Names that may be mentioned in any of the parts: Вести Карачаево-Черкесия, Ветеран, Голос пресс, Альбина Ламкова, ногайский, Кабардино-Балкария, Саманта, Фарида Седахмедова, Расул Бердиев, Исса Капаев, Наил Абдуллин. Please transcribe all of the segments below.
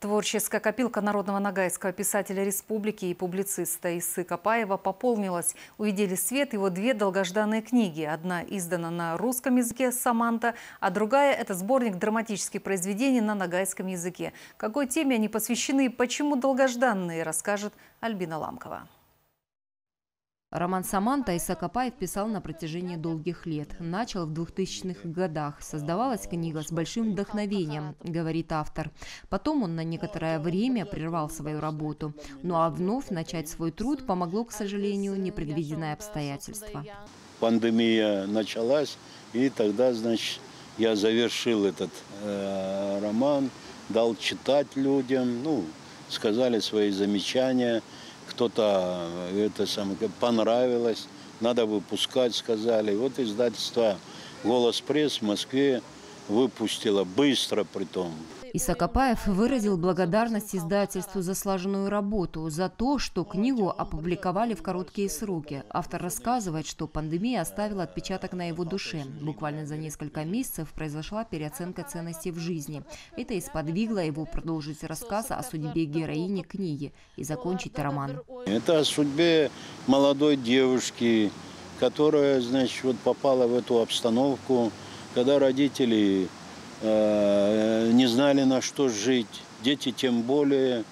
Творческая копилка народного ногайского писателя республики и публициста Иссы Капаева пополнилась. Увидели свет его две долгожданные книги. Одна издана на русском языке «Саманта», а другая – это сборник драматических произведений на ногайском языке. Какой теме они посвящены и почему долгожданные, расскажет Альбина Ламкова. Роман «Саманта» Исса Капаев писал на протяжении долгих лет. Начал в 2000-х годах. Создавалась книга с большим вдохновением, говорит автор. Потом он на некоторое время прервал свою работу. Ну а вновь начать свой труд помогло, к сожалению, непредвиденное обстоятельство. Пандемия началась, и тогда, значит, я завершил этот роман, дал читать людям, сказали свои замечания. Кто-то понравилось, надо выпускать, сказали. Вот издательство «Голос пресс» в Москве выпустило, быстро притом. Исса Капаев выразил благодарность издательству за слаженную работу, за то, что книгу опубликовали в короткие сроки. Автор рассказывает, что пандемия оставила отпечаток на его душе. Буквально за несколько месяцев произошла переоценка ценностей в жизни. Это и сподвигло его продолжить рассказ о судьбе героини книги и закончить роман. Это о судьбе молодой девушки, которая, значит, попала в эту обстановку, когда родители не знали, на что жить. Дети тем более,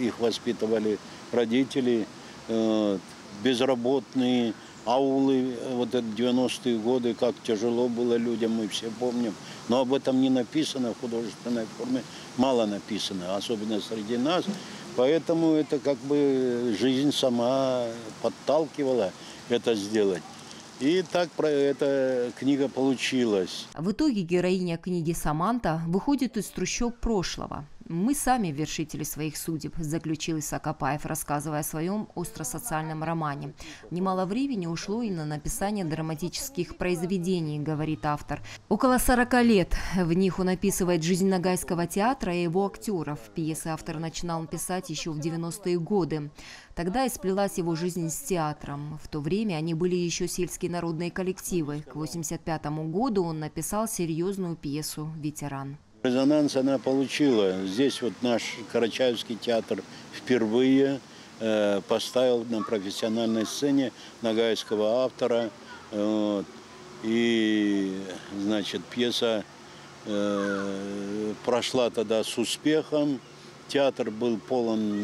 их воспитывали родители, безработные, аулы, вот это 90-е годы, как тяжело было людям, мы все помним. Но об этом не написано в художественной форме, мало написано, особенно среди нас. Поэтому это как бы жизнь сама подталкивала это сделать. И так эта книга получилась. В итоге героиня книги «Саманта» выходит из трущоб прошлого. «Мы сами вершители своих судеб», заключил Исса Капаев, рассказывая о своем остросоциальном романе. Немало времени ушло и на написание драматических произведений, говорит автор. Около 40 лет. В них он описывает жизнь ногайского театра и его актеров. Пьесы автор начинал писать еще в 90-е годы. Тогда и сплелась его жизнь с театром. В то время они были еще сельские народные коллективы. К 1985 году он написал серьезную пьесу «Ветеран». Резонанс она получила. Здесь вот наш Карачаевский театр впервые поставил на профессиональной сцене ногайского автора. И, значит, пьеса прошла тогда с успехом. Театр был полон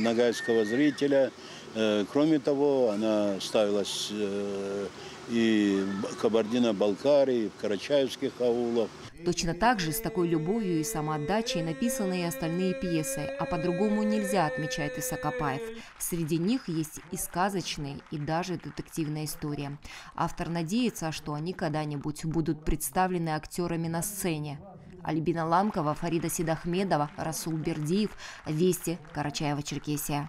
ногайского зрителя. Кроме того, она ставилась и в Кабардино-Балкарии, и в карачаевских аулах. Точно так же, с такой любовью и самоотдачей написаны и остальные пьесы, а по-другому нельзя, отмечает Исса Капаев. Среди них есть и сказочные, и даже детективная история. Автор надеется, что они когда-нибудь будут представлены актерами на сцене. Альбина Ламкова, Фарида Седахмедова, Расул Бердиев, Вести, Карачаево-Черкесия.